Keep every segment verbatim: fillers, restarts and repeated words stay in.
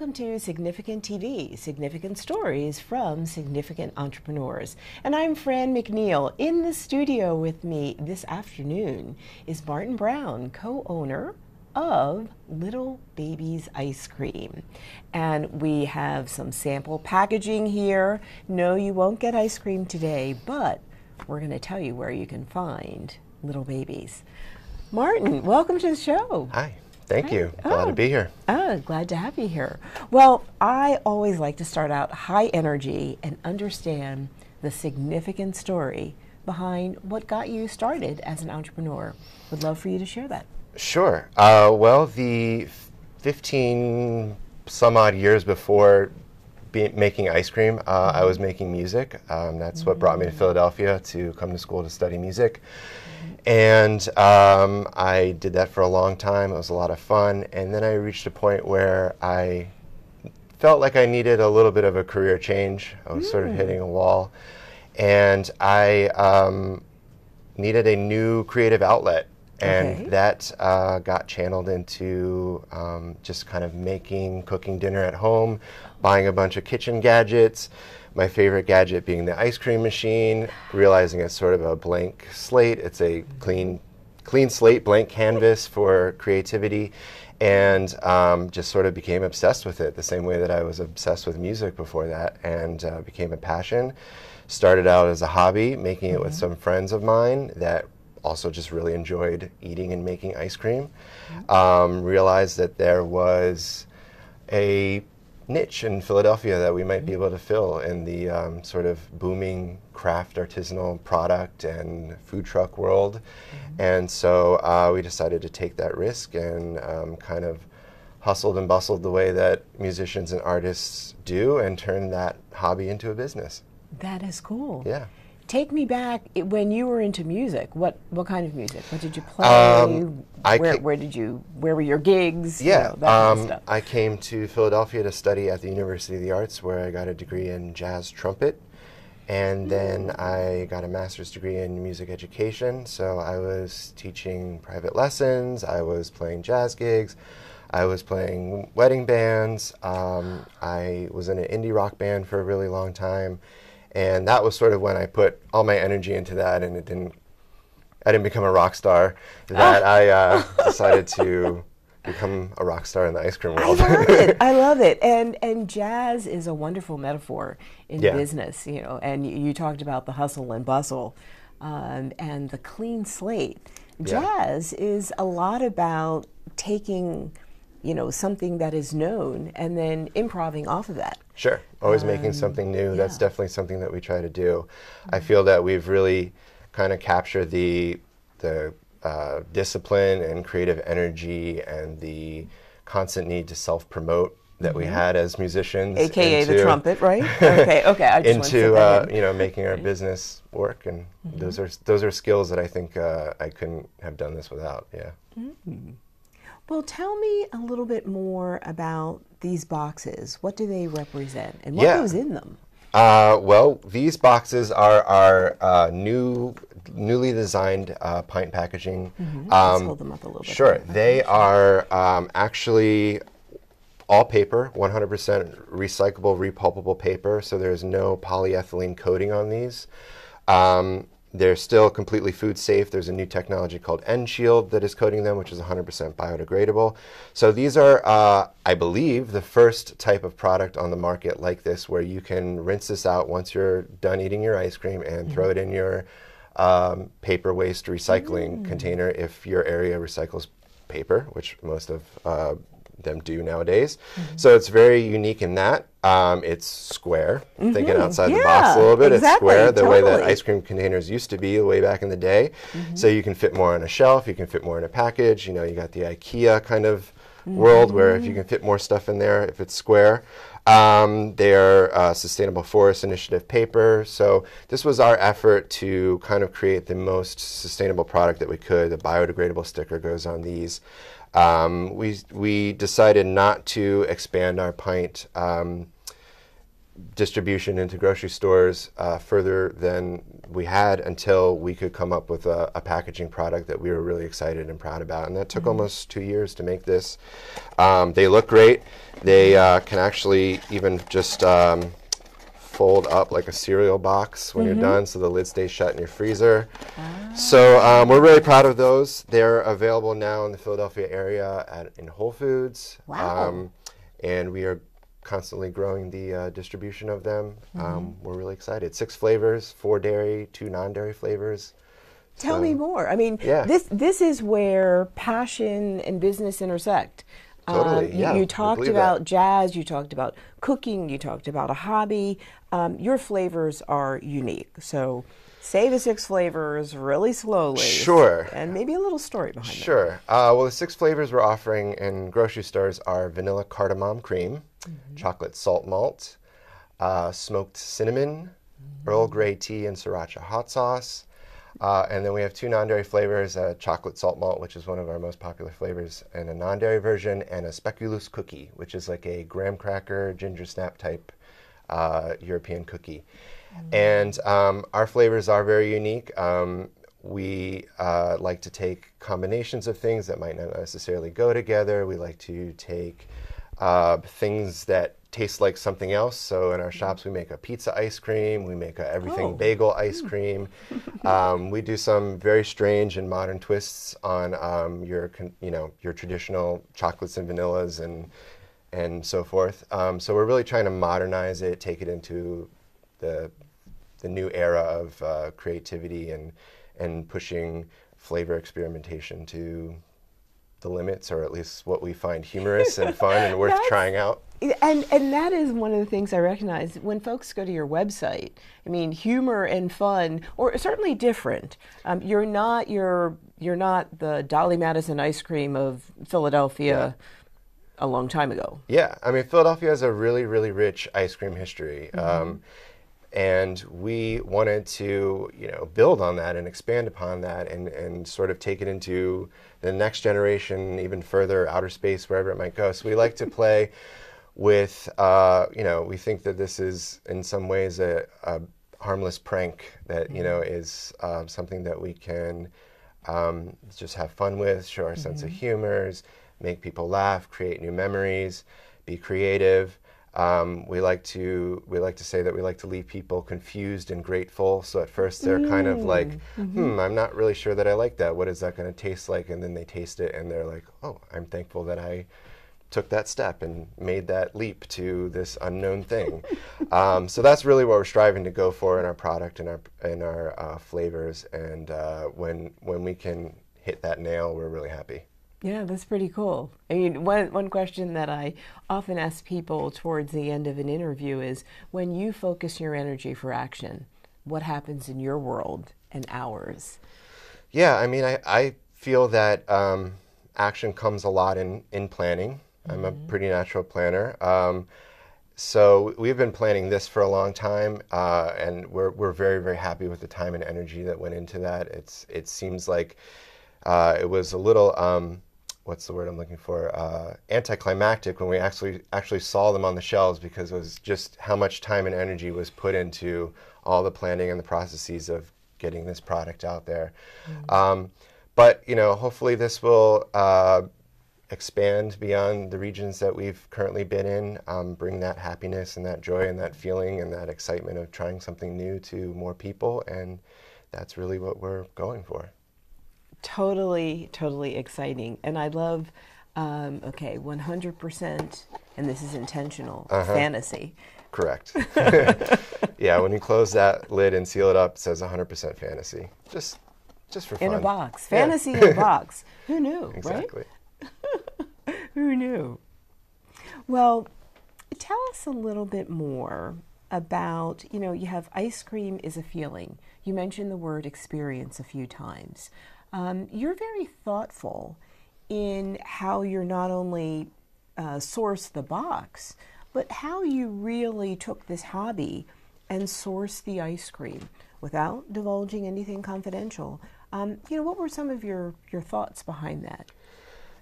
Welcome to Significant T V, significant stories from significant entrepreneurs. And I'm Franne McNeal. In the studio with me this afternoon is Martin Brown, co-owner of Little Baby's Ice Cream. And we have some sample packaging here. No, you won't get ice cream today, but we're going to tell you where you can find Little Babies. Martin, welcome to the show. Hi. Thank you. Oh. Glad to be here. Oh, glad to have you here. Well, I always like to start out high energy and understand the significant story behind what got you started as an entrepreneur. Would love for you to share that. Sure. Uh, well, the fifteen some odd years before be making ice cream, uh, I was making music. Um, that's mm-hmm. what brought me to Philadelphia to come to school to study music. And um, I did that for a long time. It was a lot of fun. And then I reached a point where I felt like I needed a little bit of a career change. I was mm. sort of hitting a wall. And I um, needed a new creative outlet. And okay. that uh, got channeled into um, just kind of making, cooking dinner at home, buying a bunch of kitchen gadgets. My favorite gadget being the ice cream machine, realizing it's sort of a blank slate. It's a clean, clean slate, blank canvas for creativity, and um, just sort of became obsessed with it the same way that I was obsessed with music before that, and uh, became a passion. Started out as a hobby, making it with some friends of mine that also just really enjoyed eating and making ice cream. Um, realized that there was a niche in Philadelphia that we might be able to fill in the um, sort of booming craft artisanal product and food truck world. Mm-hmm. And so uh, we decided to take that risk and um, kind of hustled and bustled the way that musicians and artists do and turned that hobby into a business. That is cool. Yeah. Take me back when you were into music. What what kind of music? What did you play? Um, where, where did you? Where were your gigs? Yeah, you know, that um, kind of stuff. I came to Philadelphia to study at the University of the Arts, where I got a degree in jazz trumpet, and then I got a master's degree in music education. So I was teaching private lessons. I was playing jazz gigs. I was playing wedding bands. Um, I was in an indie rock band for a really long time. And that was sort of when I put all my energy into that, and it didn't, I didn't become a rock star, that oh. I uh, decided to become a rock star in the ice cream world. I love it. I love it. And, and jazz is a wonderful metaphor in yeah. business, you know, and you, you talked about the hustle and bustle um, and the clean slate. Jazz yeah. is a lot about taking, you know, something that is known and then improving off of that. Sure. Always um, making something new. Yeah. That's definitely something that we try to do. Mm-hmm. I feel that we've really kind of captured the the uh, discipline and creative energy and the constant need to self-promote that we had as musicians. A K A into, the trumpet, right? okay, okay. I just into, uh, you know, making our business work. And mm-hmm. those are those are skills that I think uh, I couldn't have done this without, yeah. Mm-hmm. Well, tell me a little bit more about these boxes. What do they represent and what yeah. goes in them? Uh, well, these boxes are our uh, new, newly designed uh, pint packaging. Mm-hmm. um, Let's hold them up a little bit. Sure. They are um, actually all paper, one hundred percent recyclable, repulpable paper, so there's no polyethylene coating on these. Um, They're still completely food safe. There's a new technology called End Shield that is coating them, which is one hundred percent biodegradable. So these are, uh, I believe, the first type of product on the market like this where you can rinse this out once you're done eating your ice cream and mm-hmm. throw it in your um, paper waste recycling mm-hmm. container if your area recycles paper, which most of uh, them do nowadays. Mm-hmm. So it's very unique in that. Um, it's square, mm-hmm. thinking outside yeah, the box a little bit. Exactly, it's square, the totally. way that ice cream containers used to be way back in the day. Mm-hmm. So you can fit more on a shelf, you can fit more in a package. You know, you got the IKEA kind of mm-hmm. world where if you can fit more stuff in there, if it's square. Um, they're uh, Sustainable Forest Initiative paper. So this was our effort to kind of create the most sustainable product that we could. The biodegradable sticker goes on these. Um, we, we decided not to expand our pint um, distribution into grocery stores uh, further than we had until we could come up with a, a packaging product that we were really excited and proud about. And that took mm-hmm. almost two years to make this. Um, they look great. They uh, can actually even just um, fold up like a cereal box when mm-hmm. you're done, so the lid stays shut in your freezer. Ah. So um, we're really proud of those. They're available now in the Philadelphia area at, in Whole Foods. Wow. Um, and we are constantly growing the uh, distribution of them. Mm-hmm. um, we're really excited. Six flavors, four dairy, two non-dairy flavors. Tell so, me more. I mean, yeah. this this is where passion and business intersect. Totally, um, you, yeah. You talked about that. Jazz, you talked about cooking, you talked about a hobby. Um, your flavors are unique. So say the six flavors really slowly. Sure. And maybe a little story behind it. Sure. Uh, well, the six flavors we're offering in grocery stores are vanilla cardamom cream, mm-hmm. chocolate salt malt, uh, smoked cinnamon, mm-hmm. Earl Grey tea and sriracha hot sauce. Uh, and then we have two non-dairy flavors, uh, chocolate salt malt, which is one of our most popular flavors, and a non-dairy version, and a speculoos cookie, which is like a graham cracker, ginger snap type uh, European cookie. Mm-hmm. And um, our flavors are very unique. Um, we uh, like to take combinations of things that might not necessarily go together. We like to take uh, things that taste like something else. So in our shops, we make a pizza ice cream. We make a everything oh. bagel ice cream. um, we do some very strange and modern twists on um, your, con you know, your traditional chocolates and vanillas and and so forth. Um, so we're really trying to modernize it, take it into the the new era of uh, creativity and and pushing flavor experimentation to the limits, or at least what we find humorous and fun and worth trying out. And and that is one of the things I recognize when folks go to your website. I mean, humor and fun, or certainly different. Um, you're not your you're not the Dolly Madison ice cream of Philadelphia. Yeah. A long time ago. Yeah, I mean, Philadelphia has a really, really rich ice cream history. Mm-hmm. um, and we wanted to, you know, build on that and expand upon that and, and sort of take it into the next generation, even further, outer space, wherever it might go. So we like to play with, uh, you know, we think that this is in some ways a, a harmless prank that, mm-hmm. you know, is uh, something that we can um, just have fun with, show our mm-hmm. sense of humors, make people laugh, create new memories, be creative. Um, we like to we like to say that we like to leave people confused and grateful. So at first they're mm. kind of like, mm-hmm. hmm, I'm not really sure that I like that. What is that going to taste like? And then they taste it and they're like, oh, I'm thankful that I took that step and made that leap to this unknown thing. um, so that's really what we're striving to go for in our product and our in our uh, flavors. And uh, when when we can hit that nail, we're really happy. Yeah, that's pretty cool. I mean, one, one question that I often ask people towards the end of an interview is, when you focus your energy for action, what happens in your world and ours? Yeah, I mean, I, I feel that um, action comes a lot in, in planning. Mm-hmm. I'm a pretty natural planner. Um, so we've been planning this for a long time, uh, and we're, we're very, very happy with the time and energy that went into that. It's, it seems like uh, it was a little... Um, what's the word I'm looking for, uh, anticlimactic when we actually actually saw them on the shelves, because it was just how much time and energy was put into all the planning and the processes of getting this product out there. Mm-hmm. um, but, you know, hopefully this will uh, expand beyond the regions that we've currently been in, um, bring that happiness and that joy and that feeling and that excitement of trying something new to more people, and that's really what we're going for. Totally, totally exciting. And I love, um, okay, one hundred percent, and this is intentional, uh-huh. fantasy. Correct. Yeah, when you close that lid and seal it up, it says one hundred percent fantasy. Just just for fun. In a box. Fantasy yeah. in a box. Who knew, exactly. Right? Who knew? Well, tell us a little bit more about, you know, you have ice cream is a feeling. You mentioned the word experience a few times. Um, you're very thoughtful in how you're not only uh, source the box, but how you really took this hobby and sourced the ice cream without divulging anything confidential. Um, you know, what were some of your, your thoughts behind that?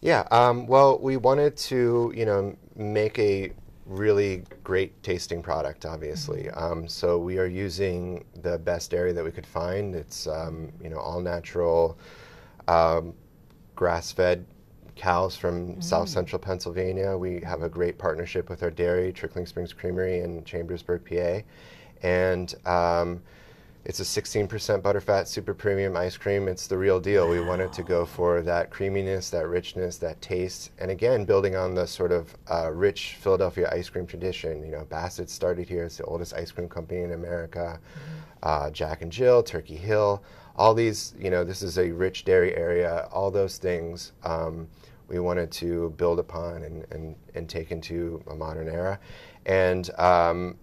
Yeah, um, well, we wanted to, you know, make a really great tasting product, obviously. Mm-hmm. Um, so we are using the best area that we could find. It's um, you know, all natural, um, grass-fed cows from mm-hmm. South Central Pennsylvania. We have a great partnership with our dairy, Trickling Springs Creamery in Chambersburg, P A, and um, it's a sixteen percent butterfat super premium ice cream. It's the real deal. Wow. We wanted to go for that creaminess, that richness, that taste, and again, building on the sort of uh, rich Philadelphia ice cream tradition. You know, Bassett started here. It's the oldest ice cream company in America. Mm-hmm. uh, Jack and Jill, Turkey Hill, all these, you know, this is a rich dairy area. All those things um, we wanted to build upon and, and, and take into a modern era. And um,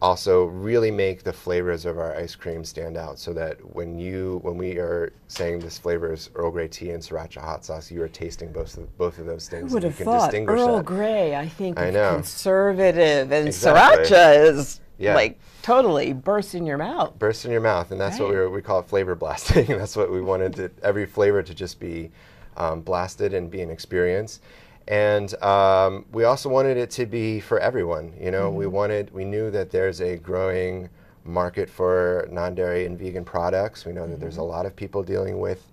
also really make the flavors of our ice cream stand out, so that when you, when we are saying this flavor is Earl Grey tea and Sriracha hot sauce, you are tasting both of, both of those things. Who would have thought Earl that. Grey, I think I know. Conservative, and exactly. Sriracha is yeah. like totally burst in your mouth. Burst in your mouth, and that's right. what we, were, we call it flavor blasting. That's what we wanted, to, every flavor to just be um, blasted and be an experience. And um, we also wanted it to be for everyone. You know, mm-hmm. we wanted, we knew that there's a growing market for non-dairy and vegan products. We know mm-hmm. that there's a lot of people dealing with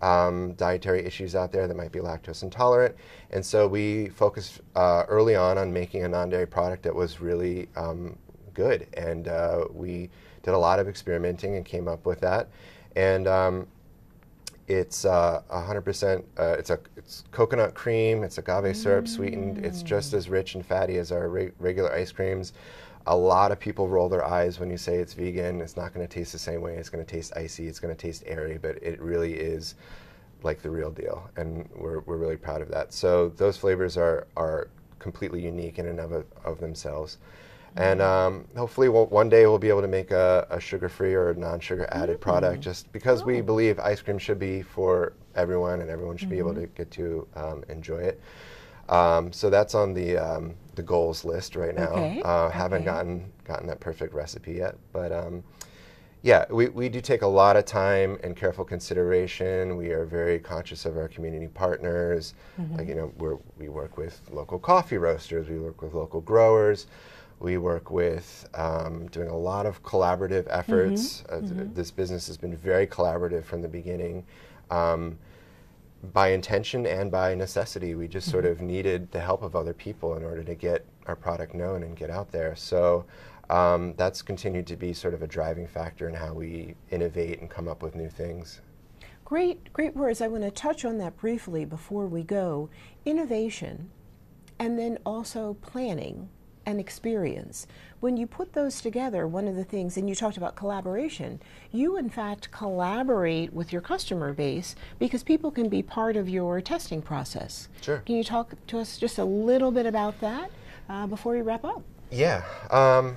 um, dietary issues out there that might be lactose intolerant. And so we focused uh, early on on making a non-dairy product that was really um, good. And uh, we did a lot of experimenting and came up with that. And um, It's uh, one hundred percent, uh, it's a it's coconut cream, it's agave syrup, mm. sweetened. It's just as rich and fatty as our re regular ice creams. A lot of people roll their eyes when you say it's vegan. It's not going to taste the same way. It's going to taste icy. It's going to taste airy, but it really is like the real deal, and we're, we're really proud of that. So those flavors are, are completely unique in and of, of themselves. And um, hopefully we'll, one day we'll be able to make a, a sugar-free or non-sugar added mm-hmm. product, just because oh. we believe ice cream should be for everyone, and everyone should mm-hmm. be able to get to um, enjoy it. Um, so that's on the, um, the goals list right now. Okay. Uh, haven't okay. gotten, gotten that perfect recipe yet. But um, yeah, we, we do take a lot of time and careful consideration. We are very conscious of our community partners. Mm-hmm. Like, you know, we're, we work with local coffee roasters. We work with local growers. We work with um, doing a lot of collaborative efforts. Mm-hmm. uh, th mm-hmm. This business has been very collaborative from the beginning, um, by intention and by necessity. We just mm-hmm. sort of needed the help of other people in order to get our product known and get out there. So um, that's continued to be sort of a driving factor in how we innovate and come up with new things. Great, great words. I want to touch on that briefly before we go. Innovation, and then also planning and experience. When you put those together, one of the things, and you talked about collaboration, you in fact collaborate with your customer base, because people can be part of your testing process. Sure. Can you talk to us just a little bit about that uh, before we wrap up? Yeah. Um,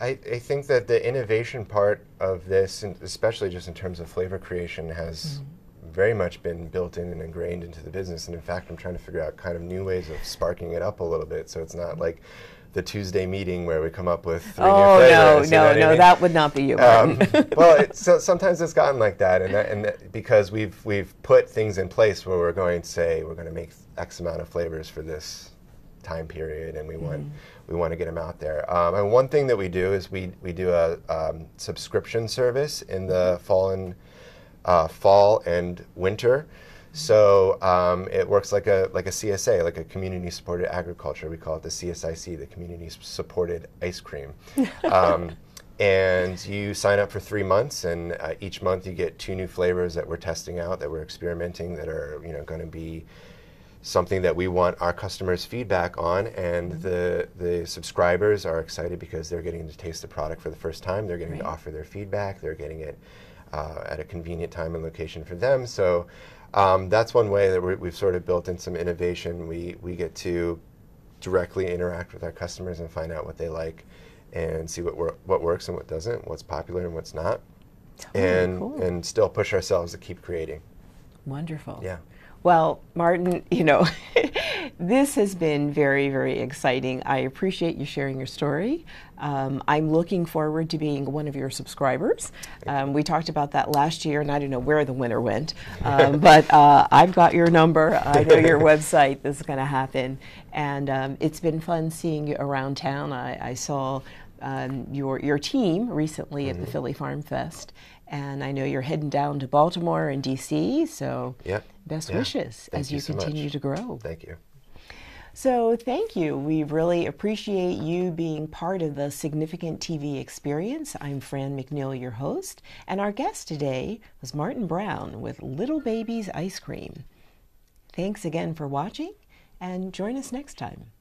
I, I think that the innovation part of this, and especially just in terms of flavor creation, has mm-hmm. very much been built in and ingrained into the business. And in fact, I'm trying to figure out kind of new ways of sparking it up a little bit, so it's not like the Tuesday meeting where we come up with three oh, new flavors. Oh, no, no, no, I mean? That would not be you, um, well, it, so, sometimes it's gotten like that, and, that, and that, because we've, we've put things in place where we're going to say we're going to make X amount of flavors for this time period, and we mm-hmm. want, we want to get them out there. Um, and one thing that we do is we, we do a um, subscription service in the fall and, uh, fall and winter. So um, it works like a like a C S A, like a community supported agriculture. We call it the C S I C, the community supported ice cream. um, and you sign up for three months, and uh, each month you get two new flavors that we're testing out, that we're experimenting, that are you know going to be something that we want our customers' feedback on. And mm-hmm. the the subscribers are excited because they're getting to taste the product for the first time. They're getting right. to offer their feedback. They're getting it uh, at a convenient time and location for them. So. Um, that's one way that we're, we've sort of built in some innovation. We, we get to directly interact with our customers and find out what they like and see what, wor what works and what doesn't, what's popular and what's not, oh, and, cool. and still push ourselves to keep creating. Wonderful. Yeah. Well, Martin, you know, This has been very, very exciting. I appreciate you sharing your story. Um, I'm looking forward to being one of your subscribers. Um, we talked about that last year, and I don't know where the winner went, um, but uh, I've got your number. I know your website. This is going to happen. And um, it's been fun seeing you around town. I, I saw um, your, your team recently mm-hmm. at the Philly Farm Fest. And I know you're heading down to Baltimore and D C, so yep. best yeah. wishes thank as you, you so continue much. to grow. Thank you. So thank you. We really appreciate you being part of the Significant T V experience. I'm Franne McNeal, your host, and our guest today was Martin Brown with Little Baby's Ice Cream. Thanks again for watching, and join us next time.